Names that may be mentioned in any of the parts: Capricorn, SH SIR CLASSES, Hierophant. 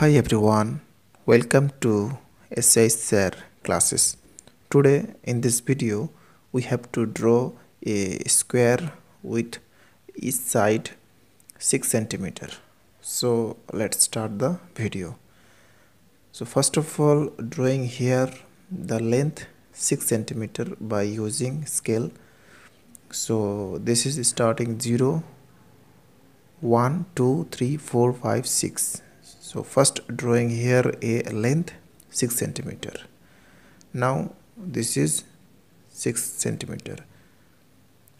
Hi everyone, welcome to SH SIR classes. Today in this video we have to draw a square with each side 6 cm. So let's start the video. So first of all, drawing here the length 6 cm by using scale. So this is starting 0, 1, 2, 3, 4, 5, 6. So first drawing here a length 6 cm. Now this is 6 cm.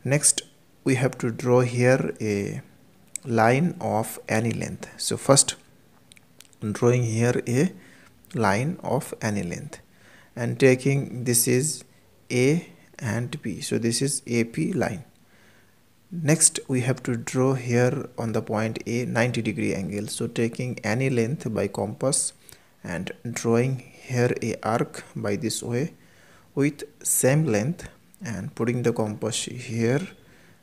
Next we have to draw here a line of any length. So first drawing here a line of any length and taking this is A and B. So this is AP line. Next we have to draw here on the point A 90° angle. So taking any length by compass and drawing here a arc by this way with same length and putting the compass here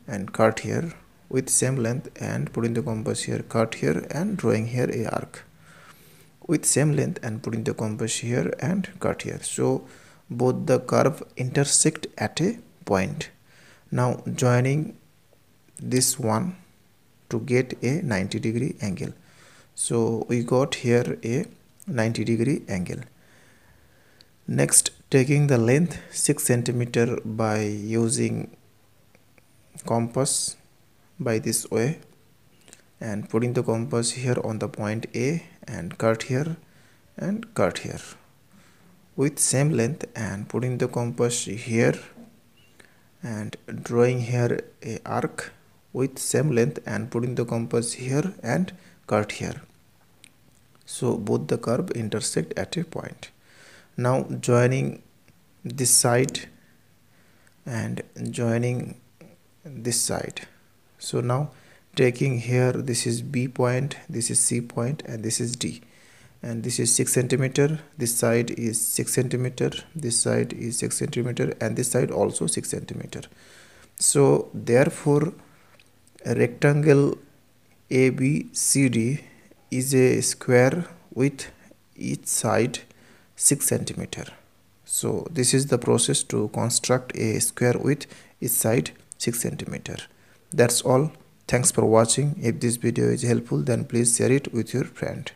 and cut here with same length and putting the compass here, cut here and drawing here a arc with same length and putting the compass here and cut here. So both the curve intersect at a point. Now joining this one to get a 90° angle. So we got here a 90° angle. Next taking the length 6 cm by using compass by this way and putting the compass here on the point A and cut here with same length and putting the compass here and drawing here a arc with same length and putting the compass here and cut here. So both the curve intersect at a point. Now joining this side and joining this side. So now taking here this is B point, this is C point and this is D, and this is 6 cm, this side is 6 cm, this side is 6 cm and this side also 6 cm. So therefore a rectangle ABCD is a square with each side 6 cm. So this is the process to construct a square with each side 6 cm. That's all. Thanks for watching. If this video is helpful, then please share it with your friend.